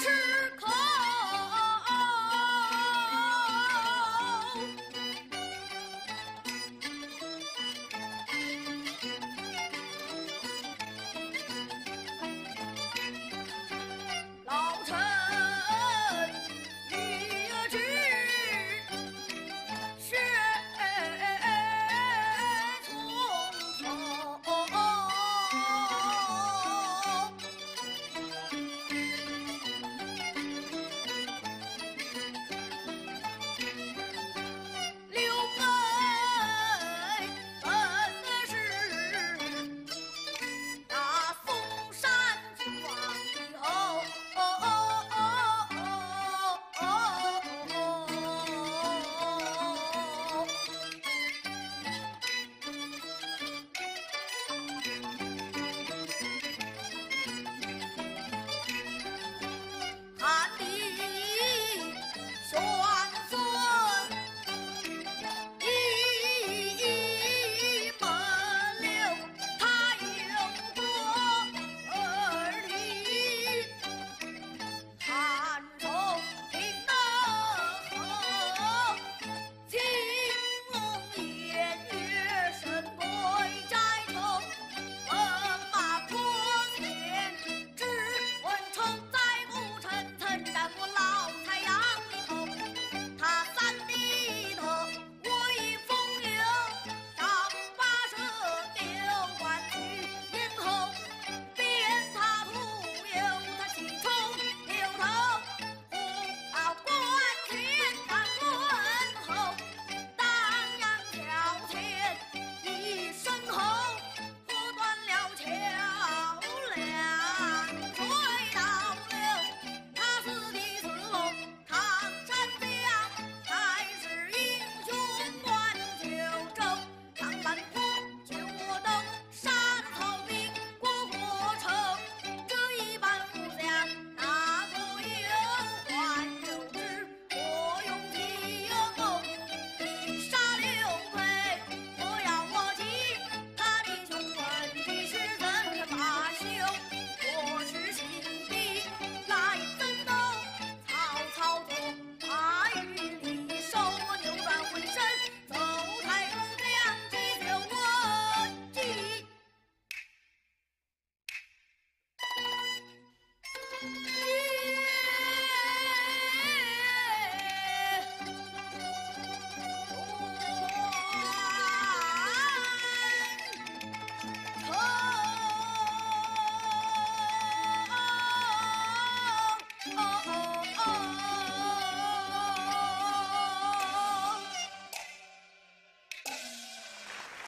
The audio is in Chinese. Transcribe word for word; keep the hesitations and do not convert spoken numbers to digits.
吃口。